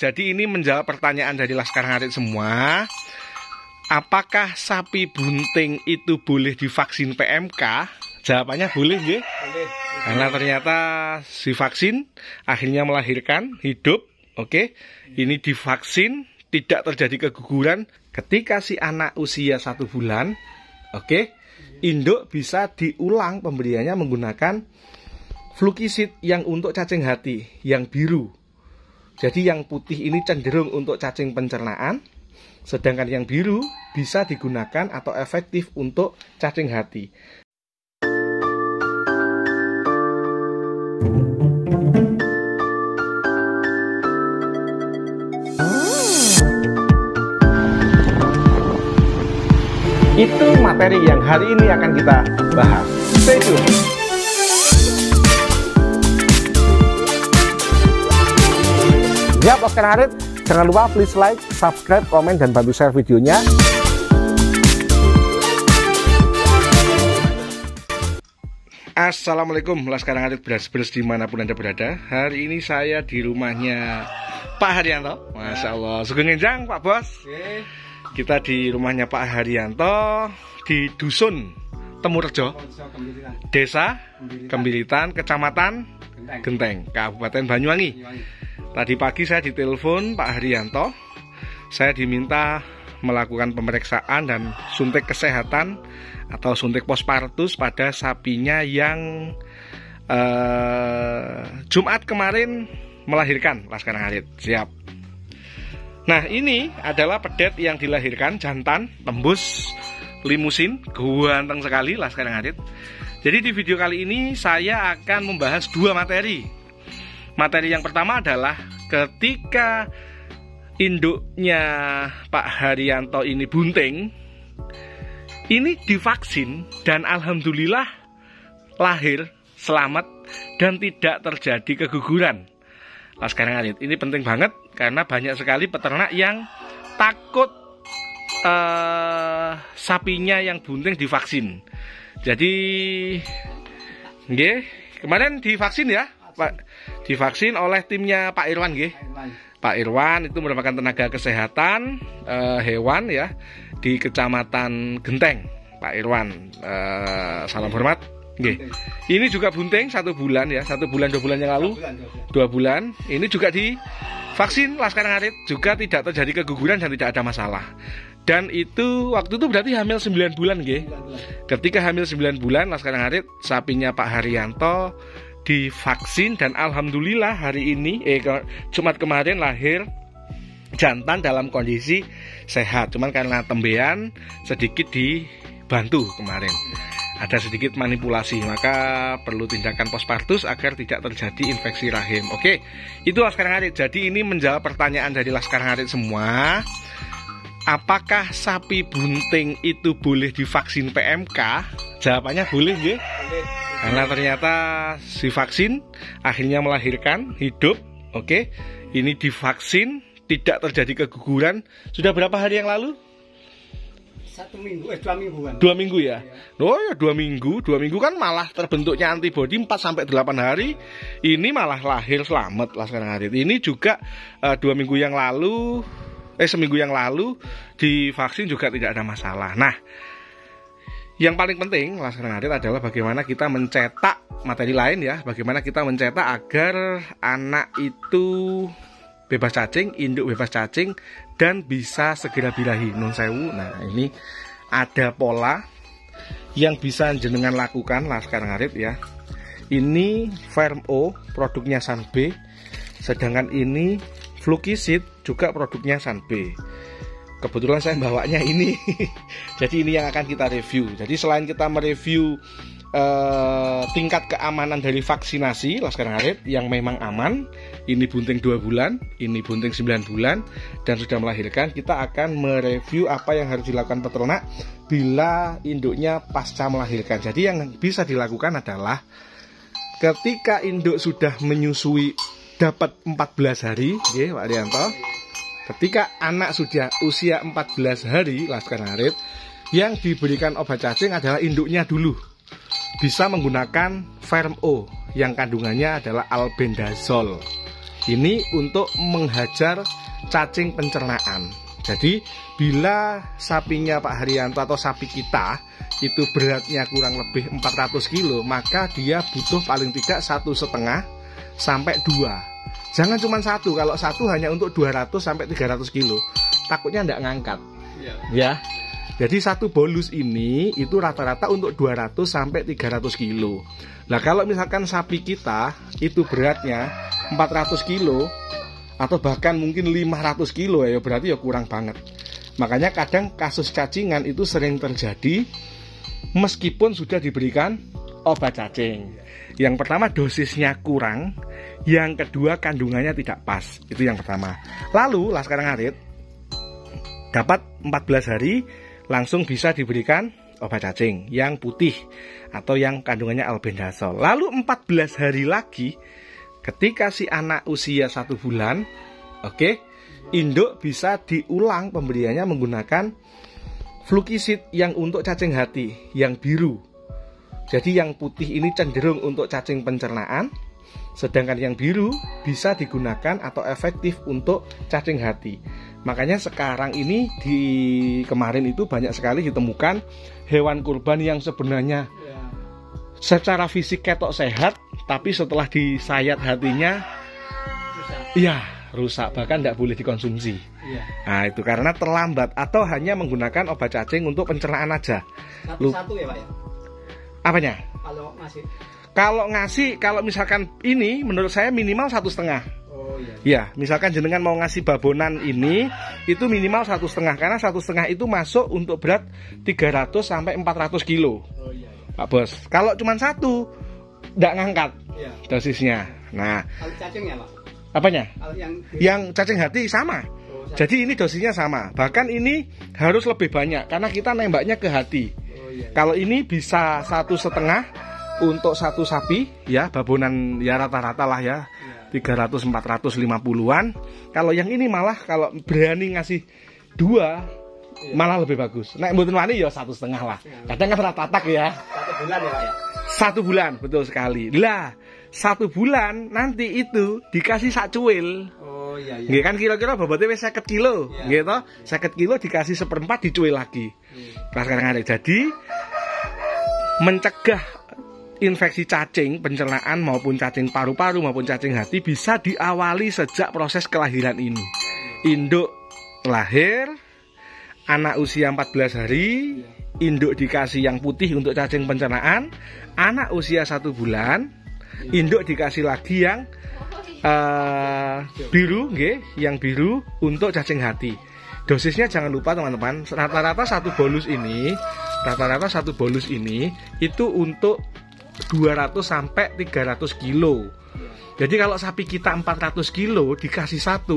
Jadi ini menjawab pertanyaan dari Laskar Ngarit semua. Apakah sapi bunting itu boleh divaksin PMK? Jawabannya boleh, nggih. Karena ternyata divaksin akhirnya melahirkan hidup. Oke. Ini divaksin tidak terjadi keguguran ketika si anak usia 1 bulan. Oke. Induk bisa diulang pemberiannya menggunakan Flukisid yang untuk cacing hati yang biru. Jadi yang putih ini cenderung untuk cacing pencernaan, sedangkan yang biru bisa digunakan atau efektif untuk cacing hati. Itu materi yang hari ini akan kita bahas. Stay tune. Ya, Laskar Ngarit, jangan lupa please like, subscribe, komen, dan bantu share videonya. Assalamualaikum, Laskar Ngarit beras-beras dimanapun Anda berada. Hari ini saya di rumahnya Pak Haryanto. Masya Allah, sugeng enjang Pak Bos. Kita di rumahnya Pak Haryanto di Dusun Temurjo, Desa Kemiritan, Kecamatan Genteng, Kabupaten Banyuwangi. Tadi pagi saya ditelepon Pak Haryanto. Saya diminta melakukan pemeriksaan dan suntik kesehatan atau suntik pospartus pada sapinya yang Jumat kemarin melahirkan, Laskar Ngarit. Siap. Nah, ini adalah pedet yang dilahirkan jantan tembus limusin, ganteng sekali, Laskar Ngarit. Jadi di video kali ini saya akan membahas 2 materi. Materi yang pertama adalah ketika induknya Pak Haryanto ini bunting, ini divaksin dan alhamdulillah lahir selamat dan tidak terjadi keguguran. Laskar Ngarit, ini penting banget karena banyak sekali peternak yang takut sapinya yang bunting divaksin. Jadi, nggih, kemarin divaksin ya? Divaksin oleh timnya Pak Irwan, nggih. Pak Irwan itu merupakan tenaga kesehatan hewan ya di Kecamatan Genteng. Pak Irwan, salam hormat, nggih. Ini juga bunting 1 bulan ya, 1 bulan 2 bulan yang lalu, 2 bulan. Ini juga divaksin Laskar Ngarit, juga tidak terjadi keguguran dan tidak ada masalah. Dan itu waktu itu berarti hamil 9 bulan, nggih. Ketika hamil 9 bulan Laskar Ngarit, sapinya Pak Haryanto divaksin dan alhamdulillah hari ini Jumat kemarin lahir jantan dalam kondisi sehat. Cuman karena tembean sedikit dibantu kemarin, ada sedikit manipulasi, maka perlu tindakan pospartus agar tidak terjadi infeksi rahim. Oke, itu Laskar Ngarit. Jadi ini menjawab pertanyaan dari Laskar Ngarit semua. Apakah sapi bunting itu boleh divaksin PMK? Jawabannya boleh, nggih. Karena ternyata divaksin akhirnya melahirkan hidup. Oke. Ini divaksin tidak terjadi keguguran. Sudah berapa hari yang lalu? 1 minggu, 2 mingguan. 2 minggu ya? Iya. Oh ya, 2 minggu. 2 minggu kan malah terbentuknya antibodi 4 sampai 8 hari. Ini malah lahir selamat, Laskar Ngarit. Ini juga 2 minggu yang lalu, seminggu yang lalu divaksin juga tidak ada masalah. Nah, yang paling penting Laskar Ngarit adalah bagaimana kita mencetak materi lain ya, bagaimana kita mencetak agar anak itu bebas cacing, induk bebas cacing dan bisa segera birahi. Nun sewu. Nah, ini ada pola yang bisa jenengan lakukan Laskar Ngarit ya. Ini Vermo produknya Sanbe, sedangkan ini Flukisid juga produknya Sanbe. Kebetulan saya bawanya ini. Jadi ini yang akan kita review. Jadi selain kita mereview tingkat keamanan dari vaksinasi Laskar Ngarit yang memang aman, ini bunting 2 bulan, ini bunting 9 bulan dan sudah melahirkan, kita akan mereview apa yang harus dilakukan peternak bila induknya pasca melahirkan. Jadi yang bisa dilakukan adalah ketika induk sudah menyusui dapat 14 hari, ya Pak Haryanto. Ketika anak sudah usia 14 hari, Laskar Ngarit, yang diberikan obat cacing adalah induknya dulu. Bisa menggunakan Vermo yang kandungannya adalah albendazol. Ini untuk menghajar cacing pencernaan. Jadi bila sapinya Pak Haryanto atau sapi kita itu beratnya kurang lebih 400 kg, maka dia butuh paling tidak 1,5 sampai 2. Jangan cuma satu, kalau satu hanya untuk 200 sampai 300 kg. Takutnya tidak ngangkat. Ya. Ya. Jadi satu bolus ini itu rata-rata untuk 200 sampai 300 kg. Nah, kalau misalkan sapi kita itu beratnya 400 kg atau bahkan mungkin 500 kilo ya, berarti ya kurang banget. Makanya kadang kasus cacingan itu sering terjadi meskipun sudah diberikan obat cacing. Yang pertama dosisnya kurang, yang kedua kandungannya tidak pas. Itu yang pertama. Lalu Laskar Ngarit dapat 14 hari langsung bisa diberikan obat cacing yang putih atau yang kandungannya albendazol. Lalu 14 hari lagi ketika si anak usia 1 bulan, oke, induk bisa diulang pemberiannya menggunakan Flukisid yang untuk cacing hati, yang biru. Jadi yang putih ini cenderung untuk cacing pencernaan, sedangkan yang biru bisa digunakan atau efektif untuk cacing hati. Makanya sekarang ini kemarin itu banyak sekali ditemukan hewan kurban yang sebenarnya secara fisik ketok sehat, tapi setelah disayat hatinya iya rusak, bahkan tidak boleh dikonsumsi. Ya. Nah itu karena terlambat atau hanya menggunakan obat cacing untuk pencernaan aja. Satu ya Pak ya? Apanya? Kalau ngasih? Kalau misalkan ini menurut saya minimal 1,5. Oh iya. Ya, misalkan jenengan mau ngasih babonan ini itu minimal 1,5, karena 1,5 itu masuk untuk berat 300 sampai 400 kilo. Oh iya. Pak Bos, kalau cuma satu nggak ngangkat ya dosisnya. Nah, kalau cacingnya Pak? Apanya? Kalau yang cacing hati sama. Oh, jadi ini dosisnya sama. Bahkan ini harus lebih banyak karena kita nembaknya ke hati. Oh, iya. Kalau ini bisa 1,5 untuk satu sapi, ya babonan ya rata-rata lah ya, ya. 300, 450-an. Kalau yang ini malah kalau berani ngasih 2 ya, malah lebih bagus. Nek mboten wani ya 1,5 lah. Kadang kan ratatak ya. 1 bulan ya Pak ya? 1 bulan, betul sekali. Lah 1 bulan nanti itu dikasih sak cuil. Oh iya iya. Nggih kan kira-kira bobotnya wis 50 kilo, nggih toh? 50 kilo dikasih 1/4 dicuil lagi. Laskar Ngarit. Jadi mencegah infeksi cacing pencernaan maupun cacing paru-paru maupun cacing hati bisa diawali sejak proses kelahiran ini. Induk lahir, anak usia 14 hari, induk dikasih yang putih untuk cacing pencernaan. Anak usia 1 bulan, induk dikasih lagi yang biru, yang biru untuk cacing hati. Dosisnya jangan lupa teman-teman, rata-rata satu bolus ini itu untuk 200 sampai 300 kilo. Jadi kalau sapi kita 400 kilo dikasih 1,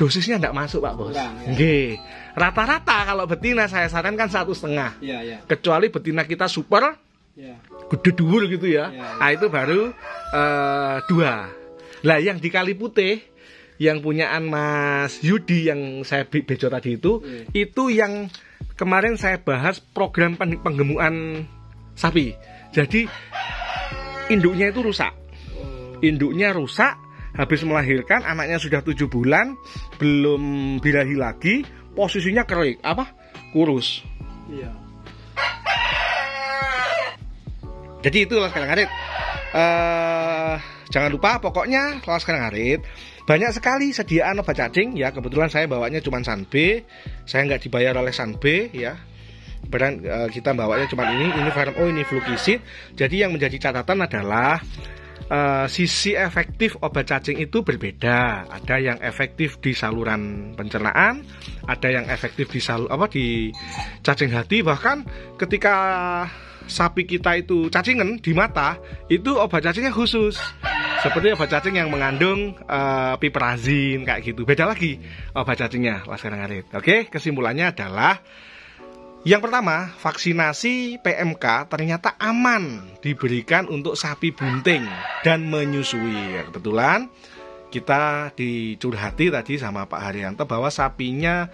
dosisnya tidak masuk Pak Bos. Nggih. Rata-rata kalau betina saya sarankan 1,5. Ya, ya. Kecuali betina kita super, ya, gede dhuwur gitu ya. Ya, ya. Nah, itu baru 2. Lah yang di Kali Putih yang punyaan Mas Yudi yang saya bejo tadi itu yang kemarin saya bahas program penggemukan sapi. Jadi induknya itu rusak. Induknya rusak, habis melahirkan anaknya sudah 7 bulan, belum birahi lagi, posisinya kerik, kurus. Iya. Jadi itu Laskar Ngarit. Jangan lupa pokoknya Laskar Ngarit banyak sekali sediaan obat cacing ya. Kebetulan saya bawanya cuma Sanbe, saya nggak dibayar oleh Sanbe ya. Beran kita bawanya cuma ini Vermo, ini Flukisid. Jadi yang menjadi catatan adalah sisi efektif obat cacing itu berbeda. Ada yang efektif di saluran pencernaan, ada yang efektif di cacing hati. Bahkan ketika sapi kita itu cacingen di mata, itu obat cacingnya khusus. Seperti obat cacing yang mengandung piperazin kayak gitu. Beda lagi obat cacingnya, Laskar Ngarit. Oke, kesimpulannya adalah yang pertama, vaksinasi PMK ternyata aman diberikan untuk sapi bunting dan menyusui. Kebetulan kita dicurhati tadi sama Pak Haryanto bahwa sapinya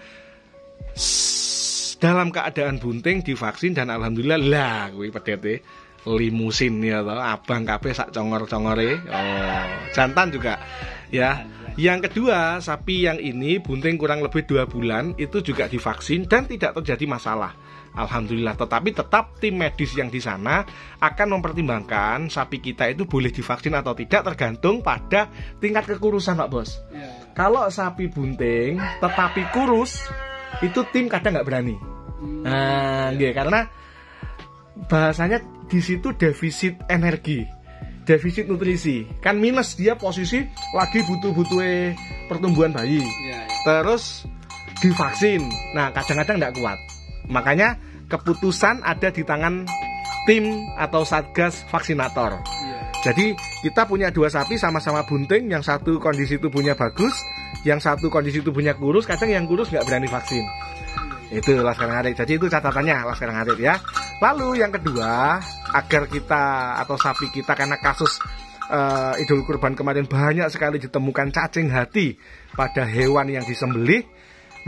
dalam keadaan bunting divaksin dan alhamdulillah lah kuwi pedete limusin ya toh abang kabeh sak congor-congore. Oh, jantan juga ya. Yang kedua, sapi yang ini bunting kurang lebih 2 bulan itu juga divaksin dan tidak terjadi masalah. Alhamdulillah, tetapi tetap tim medis yang di sana akan mempertimbangkan sapi kita itu boleh divaksin atau tidak tergantung pada tingkat kekurusan, Pak Bos. Ya. Kalau sapi bunting tetapi kurus, itu tim kadang nggak berani. Nah, ya, karena bahasanya di situ defisit energi, defisit nutrisi. Kan minus, dia posisi lagi butuh-butuh pertumbuhan bayi. Ya, ya. Terus divaksin. Nah, kadang-kadang nggak kuat. Makanya keputusan ada di tangan tim atau satgas vaksinator. Iya. Jadi kita punya 2 sapi sama-sama bunting, yang satu kondisi tubuhnya bagus, yang satu kondisi tubuhnya kurus. Kadang yang kurus nggak berani vaksin. Iya. Itu Laskar Ngarit. Jadi itu catatannya Laskar Ngarit ya. Lalu yang kedua, agar kita atau sapi kita, karena kasus Idul Kurban kemarin banyak sekali ditemukan cacing hati pada hewan yang disembelih,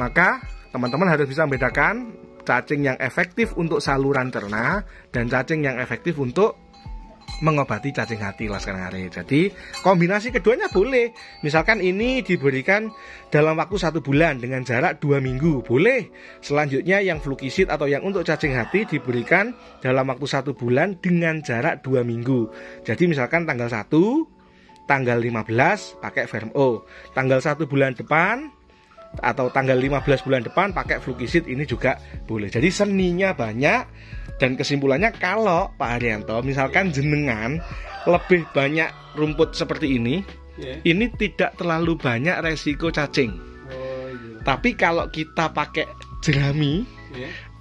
maka teman-teman harus bisa membedakan cacing yang efektif untuk saluran cerna dan cacing yang efektif untuk mengobati cacing hati, Laskar Ngarit. Jadi kombinasi keduanya boleh. Misalkan ini diberikan dalam waktu 1 bulan dengan jarak 2 minggu, boleh. Selanjutnya yang Flukisid atau yang untuk cacing hati diberikan dalam waktu 1 bulan dengan jarak 2 minggu. Jadi misalkan tanggal 1, tanggal 15 pakai Vermo, tanggal 1 bulan depan atau tanggal 15 bulan depan pakai Flukisid, ini juga boleh. Jadi seninya banyak. Dan kesimpulannya, kalau Pak Haryanto misalkan jenengan lebih banyak rumput seperti ini, ini tidak terlalu banyak resiko cacing. Tapi kalau kita pakai jerami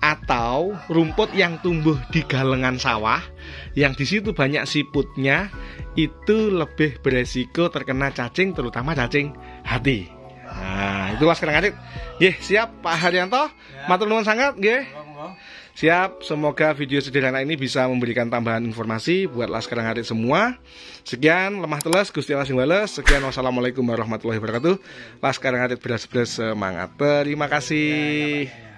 atau rumput yang tumbuh di galengan sawah, yang di situ banyak siputnya, itu lebih beresiko terkena cacing, terutama cacing hati. Nah, itu Laskar Ngarit. Nggih, siap Pak Haryanto. Ya. Matur nuwun sangat nggih. Siap, semoga video sederhana ini bisa memberikan tambahan informasi buat Laskar Ngarit semua. Sekian, lemah teles, Gusti Allah sing wales. Sekian, wassalamualaikum warahmatullahi wabarakatuh. Laskar Ngarit beras-beras semangat. Terima kasih. Ya, ya, ya.